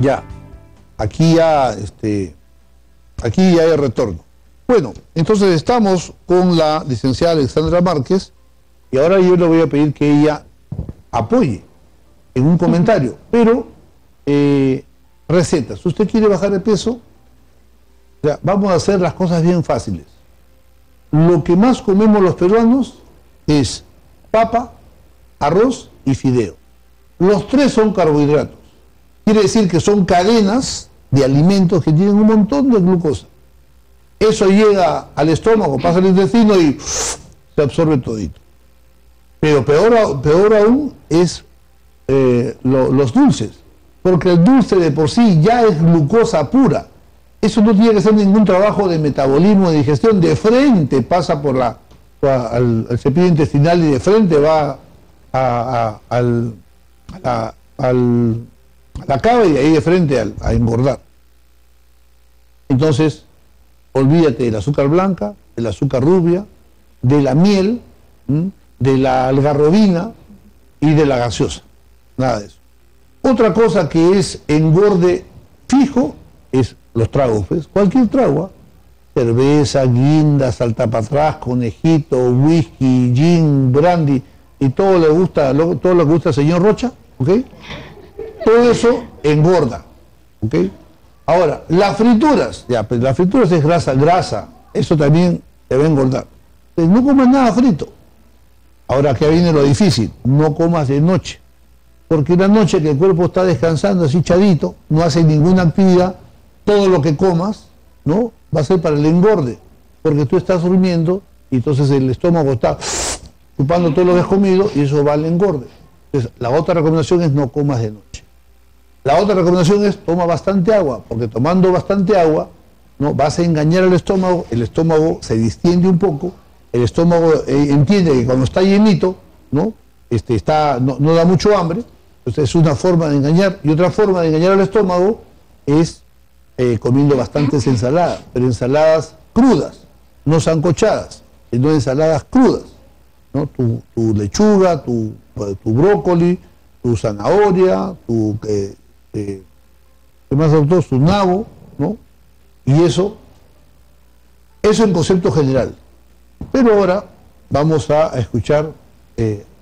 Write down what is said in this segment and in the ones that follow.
Ya, aquí ya hay retorno. Bueno, entonces estamos con la licenciada Alexandra Márquez y ahora yo le voy a pedir que ella apoye en un comentario, pero recetas. Si usted quiere bajar de peso, ya, vamos a hacer las cosas bien fáciles. Lo que más comemos los peruanos es papa, arroz y fideo. Los tres son carbohidratos. Quiere decir que son cadenas de alimentos que tienen un montón de glucosa. Eso llega al estómago, pasa al intestino y se absorbe todito. Pero peor aún es los dulces, porque el dulce de por sí ya es glucosa pura. Eso no tiene que hacer ningún trabajo de metabolismo, de digestión. De frente pasa por al cepillo intestinal y de frente va a la cava y ahí de frente a engordar. Entonces, olvídate del azúcar blanca, del azúcar rubia, de la miel, de la algarrobina y de la gaseosa. Nada de eso. Otra cosa que es engorde fijo es los tragos, pues. Cualquier trago, cerveza, guinda, saltapatrás, conejito, whisky, gin, brandy y todo le gusta, todo lo que gusta al señor Rocha, ¿ok? Todo eso engorda, ¿ok? Ahora, las frituras, ya, pues las frituras es grasa, eso también te va a engordar. Entonces, no comas nada frito. Ahora que viene lo difícil, no comas de noche, porque una noche que el cuerpo está descansando así chadito, no hace ninguna actividad, todo lo que comas, ¿no?, va a ser para el engorde, porque tú estás durmiendo y entonces el estómago está chupando todo lo que has comido y eso va al engorde. Entonces, la otra recomendación es no comas de noche. La otra recomendación es toma bastante agua, porque tomando bastante agua, ¿no?, vas a engañar al estómago, el estómago se distiende un poco, el estómago entiende que cuando está llenito, ¿no?, no da mucho hambre, entonces es una forma de engañar. Y otra forma de engañar al estómago es comiendo bastantes ensaladas, pero ensaladas crudas, no sancochadas, sino ensaladas crudas, ¿no? Tu lechuga, tu brócoli, tu zanahoria, ¿qué más, doctor? Tu nabo, ¿no? Y eso en concepto general. Pero ahora vamos a escuchar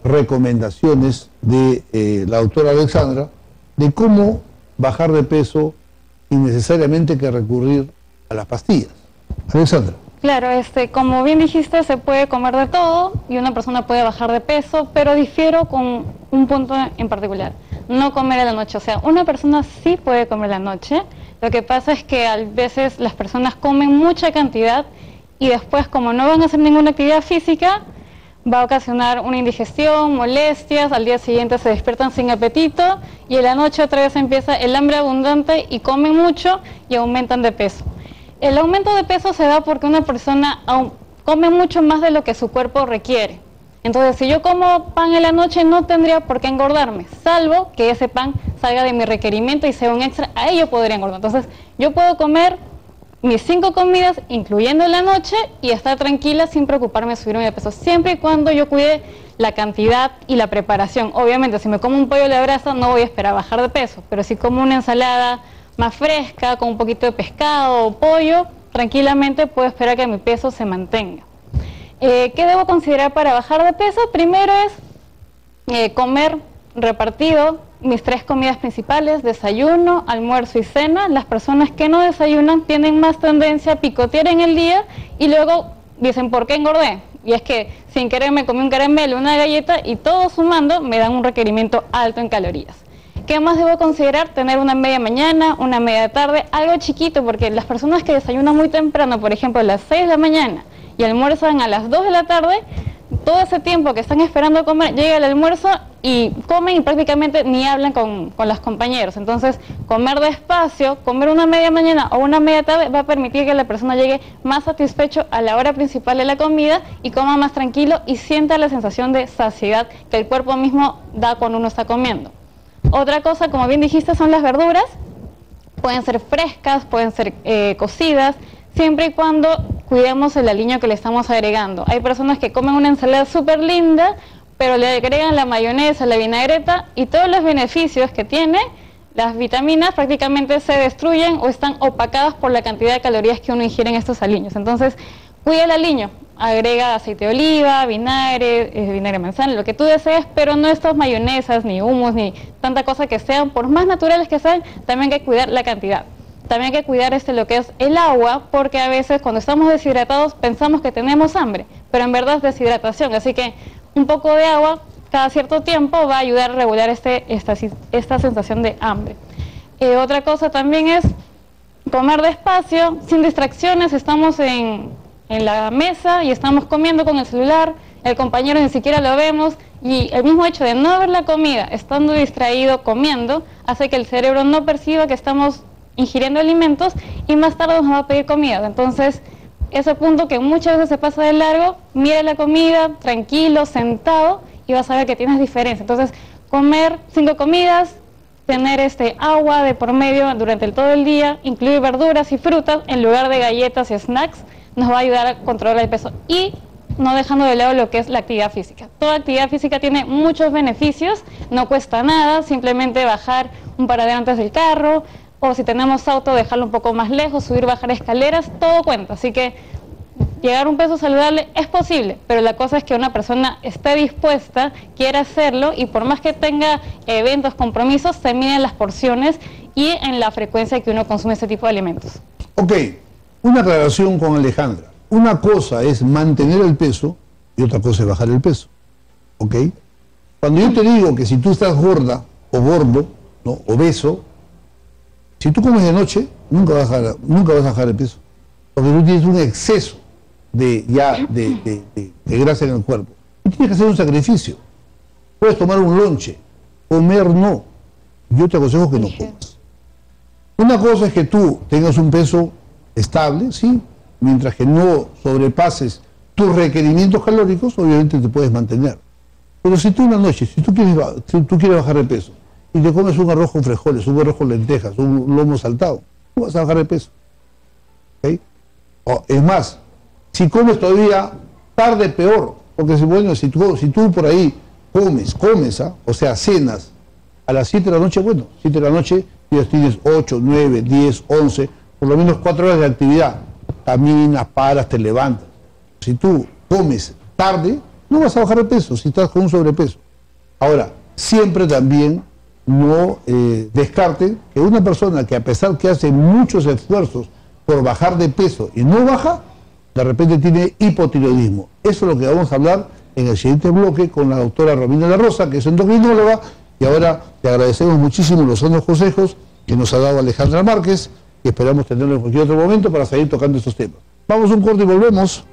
recomendaciones de la doctora Alexandra de cómo bajar de peso sin necesariamente que recurrir a las pastillas. Alexandra. Claro, como bien dijiste, se puede comer de todo y una persona puede bajar de peso, pero difiero con un punto en particular: no comer a la noche. O sea, una persona sí puede comer a la noche, lo que pasa es que a veces las personas comen mucha cantidad y después, como no van a hacer ninguna actividad física, va a ocasionar una indigestión, molestias, al día siguiente se despiertan sin apetito y en la noche otra vez empieza el hambre abundante y comen mucho y aumentan de peso. El aumento de peso se da porque una persona come mucho más de lo que su cuerpo requiere. Entonces, si yo como pan en la noche, no tendría por qué engordarme, salvo que ese pan salga de mi requerimiento y sea un extra, ahí yo podría engordar. Entonces, yo puedo comer mis 5 comidas, incluyendo en la noche, y estar tranquila sin preocuparme de subirme de peso, siempre y cuando yo cuide la cantidad y la preparación. Obviamente, si me como un pollo a la brasa, no voy a esperar a bajar de peso, pero si como una ensalada más fresca, con un poquito de pescado o pollo, tranquilamente puedo esperar que mi peso se mantenga. ¿Qué debo considerar para bajar de peso? Primero es comer repartido mis 3 comidas principales: desayuno, almuerzo y cena. Las personas que no desayunan tienen más tendencia a picotear en el día y luego dicen, ¿por qué engordé? Y es que sin querer me comí un caramelo, una galleta, y todo sumando me dan un requerimiento alto en calorías. ¿Qué más debo considerar? Tener una media mañana, una media tarde, algo chiquito, porque las personas que desayunan muy temprano, por ejemplo a las 6 de la mañana, y almuerzan a las 2 de la tarde, todo ese tiempo que están esperando comer, llega el almuerzo y comen y prácticamente ni hablan con los compañeros. Entonces, comer despacio, comer una media mañana o una media tarde va a permitir que la persona llegue más satisfecho a la hora principal de la comida y coma más tranquilo y sienta la sensación de saciedad que el cuerpo mismo da cuando uno está comiendo. Otra cosa, como bien dijiste, son las verduras. Pueden ser frescas, pueden ser cocidas, siempre y cuando cuidemos el aliño que le estamos agregando. Hay personas que comen una ensalada súper linda, pero le agregan la mayonesa, la vinagreta y todos los beneficios que tiene, Las vitaminas prácticamente se destruyen o están opacadas por la cantidad de calorías que uno ingiere en estos aliños. Entonces, cuida el aliño, agrega aceite de oliva, vinagre, vinagre de manzana, lo que tú desees, pero no estas mayonesas, ni hummus, ni tanta cosa que sean, por más naturales que sean, también hay que cuidar la cantidad. También hay que cuidar lo que es el agua, porque a veces cuando estamos deshidratados pensamos que tenemos hambre, pero en verdad es deshidratación, así que un poco de agua cada cierto tiempo va a ayudar a regular esta sensación de hambre. Otra cosa también es comer despacio, sin distracciones. Estamos en la mesa y estamos comiendo con el celular, el compañero ni siquiera lo vemos, y el mismo hecho de no ver la comida, estando distraído comiendo, hace que el cerebro no perciba que estamos ingiriendo alimentos y más tarde nos va a pedir comida. Entonces, ese punto que muchas veces se pasa de largo, mira la comida, tranquilo, sentado, y vas a ver que tienes diferencia. Entonces, comer 5 comidas, tener agua de por medio durante todo el día, incluir verduras y frutas en lugar de galletas y snacks, nos va a ayudar a controlar el peso, y no dejando de lado lo que es la actividad física. Toda actividad física tiene muchos beneficios, no cuesta nada, simplemente bajar un paradero antes del carro, o si tenemos auto, dejarlo un poco más lejos, subir, bajar escaleras, todo cuenta. Así que llegar a un peso saludable es posible, pero la cosa es que una persona esté dispuesta, quiera hacerlo, y por más que tenga eventos, compromisos, se miden las porciones y en la frecuencia que uno consume este tipo de alimentos. Ok, una aclaración con Alejandra. Una cosa es mantener el peso y otra cosa es bajar el peso, ¿ok? Cuando yo te digo que si tú estás gorda o gordo, ¿no?, obeso, si tú comes de noche, nunca vas a bajar el peso, porque tú tienes un exceso de grasa en el cuerpo. Tú tienes que hacer un sacrificio. Puedes tomar un lonche, comer no. Yo te aconsejo que no comas. Una cosa es que tú tengas un peso estable, ¿sí?, mientras que no sobrepases tus requerimientos calóricos, obviamente te puedes mantener. Pero si tú una noche, si tú quieres bajar de peso, y te comes un arroz con frijoles, un arroz con lentejas, un lomo saltado, tú vas a bajar de peso, ¿okay? Es más, si comes todavía tarde, peor, porque bueno, si tú por ahí comes, ¿ah?, o sea, cenas a las 7 de la noche, bueno, 7 de la noche ya tienes 8, 9, 10, 11, por lo menos 4 horas de actividad, caminas, paras, te levantas. Si tú comes tarde, no vas a bajar de peso si estás con un sobrepeso. Ahora, siempre también no descarte que una persona que, a pesar que hace muchos esfuerzos por bajar de peso y no baja, de repente tiene hipotiroidismo. Eso es lo que vamos a hablar en el siguiente bloque con la doctora Romina La Rosa, que es endocrinóloga, y ahora le agradecemos muchísimo los sanos consejos que nos ha dado Alexandra Márquez, y esperamos tenerlo en cualquier otro momento para seguir tocando estos temas. Vamos a un corte y volvemos.